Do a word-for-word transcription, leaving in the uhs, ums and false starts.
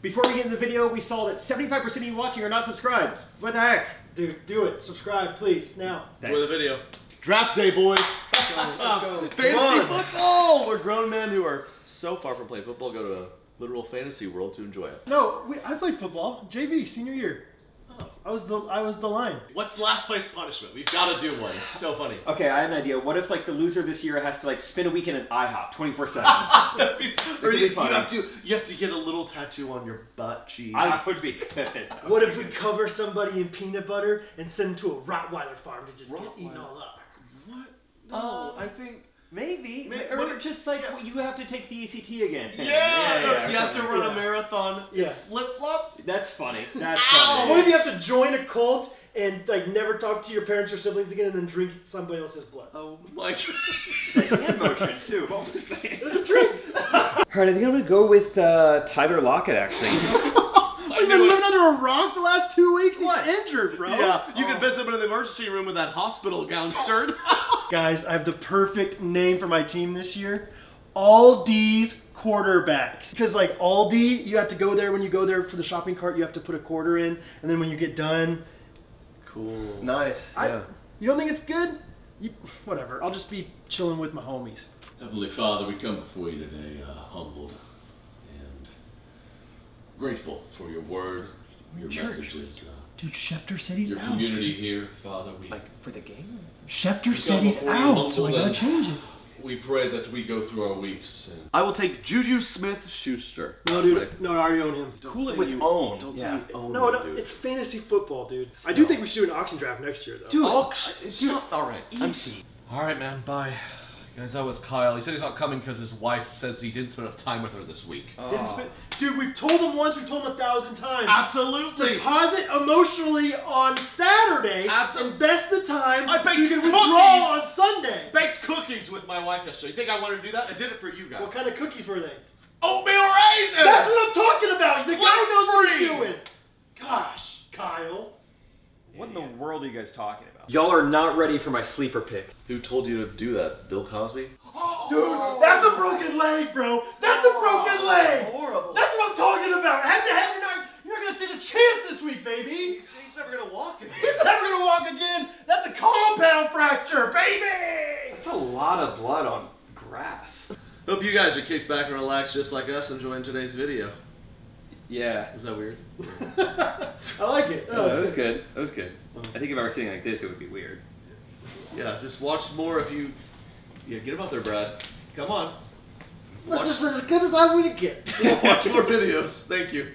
Before we get into the video, we saw that seventy-five percent of you watching are not subscribed. What the heck? Dude, do it. Subscribe, please, now. Enjoy the video. Draft day, boys. Let's go. Let's go. Fantasy football! We're grown men who are so far from playing football, go to a literal fantasy world to enjoy it. No, we, I played football. J V, senior year. Oh. I was the I was the line. What's the last place punishment? We've got to do one. It's so funny. Okay, I have an idea. What if like the loser this year has to like spend a weekend at IHOP twenty-four seven? That'd be so really you, funny. You have to you have to get a little tattoo on your butt cheek. I would be good. Would what be if good. we cover somebody in peanut butter and send them to a Rottweiler farm to just Rottweiler. get eaten all up? What? No, uh, I think maybe, maybe or if, just like yeah. you have to take the A C T again. Yeah, yeah, yeah, yeah you have to run yeah. a marathon. Yeah, flip flops. That's funny. That's funny. What if you have to join a cult and like never talk to your parents or siblings again, and then drink somebody else's blood? Oh my gosh. And motion too. What was that? It was a drink. All right, I think I'm gonna go with uh, Tyler Lockett actually. You've been living under a rock the last two weeks. What? He's injured, bro. Yeah, you oh. can visit him in the emergency room with that hospital gown shirt. Guys, I have the perfect name for my team this year. Aldi's quarterbacks. Because like Aldi, you have to go there when you go there for the shopping cart. You have to put a quarter in, and then when you get done, cool, nice. I, yeah. You don't think it's good? You, whatever. I'll just be chilling with my homies. Heavenly Father, we come before you today, uh, humbled. Grateful for your word, your Church. messages. Uh, Dude, Schefter said he's your out. Your community here, Father. We, like, for the game? Schefter said he's out, so I gotta change it. We pray that we go through our weeks. And I will take Juju Smith-Schuster. No, dude. No, I already own him. Don't cool it with you own. Don't yeah. say you own no, him, dude. No, it's fantasy football, dude. Stop. I do think we should do an auction draft next year, though. Dude, auction? All right. Easy. I'm see. All right, man. Bye. Guys, that was Kyle. He said he's not coming because his wife says he didn't spend enough time with her this week. Oh. Didn't spend, dude, we've told him once, we've told him a thousand times. Absolutely. Deposit emotionally on Saturday. Absolutely. Invest the time. I baked so you can withdraw on Sunday. Baked cookies with my wife yesterday. You think I wanted to do that? I did it for you guys. What kind of cookies were they? Oatmeal raisins. That's what I'm talking about. The guy knows what he's doing. Gosh, Kyle. What in the world are you guys talking about? Y'all are not ready for my sleeper pick. Who told you to do that? Bill Cosby? Oh, dude, that's a broken leg, bro. That's a broken leg. Horrible. That's what I'm talking about. Head to head, you're not, you're not going to stand a chance this week, baby. He's, he's never going to walk again. He's never going to walk again. That's a compound fracture, baby. That's a lot of blood on grass. Hope you guys are kicked back and relaxed just like us enjoying today's video. Yeah. Was that weird? I like it. Oh, no, that was good. good. That was good. I think if I were sitting like this, it would be weird. Yeah, just watch more if you... Yeah, get them out there, Brad. Come on. Watch. This is as good as I'm going to get. Watch more videos. Thank you.